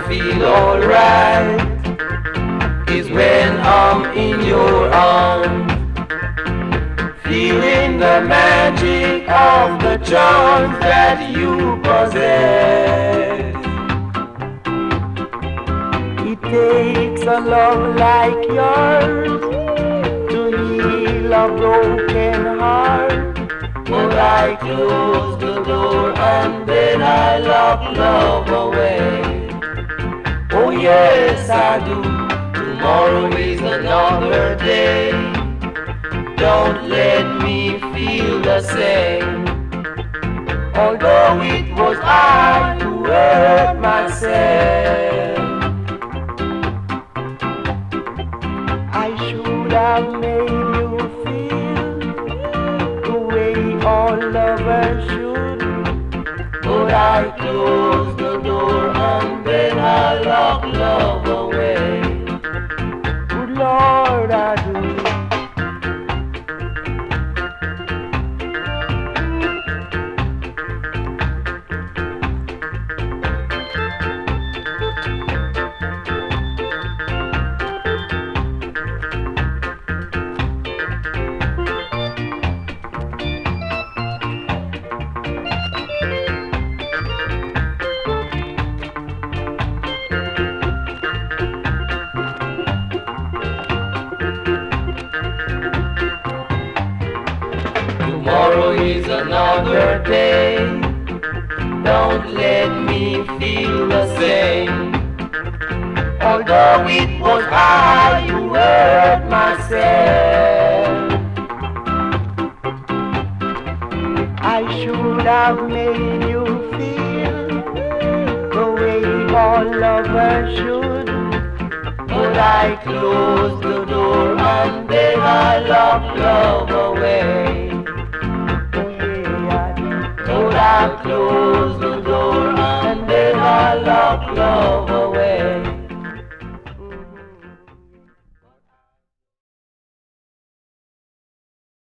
I feel alright is when I'm in your arms, feeling the magic of the charm that you possess. It takes a love like yours to heal a broken heart. But I close the door and then I lock love away. Oh yes I do, tomorrow is another day. Don't let me feel the same. Although it was I who hurt myself, I should have made lovers should, but I close the door and then I lock love away. Good Lord, I do. Tomorrow is another day. Don't let me feel the same. Although it was I who hurt myself, I should have made you feel the way all lovers should. But I closed the door and then I locked love away. I close the door and then I lock love.